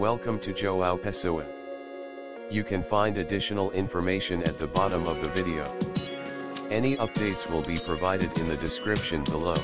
Welcome to Joao Pessoa. You can find additional information at the bottom of the video. Any updates will be provided in the description below.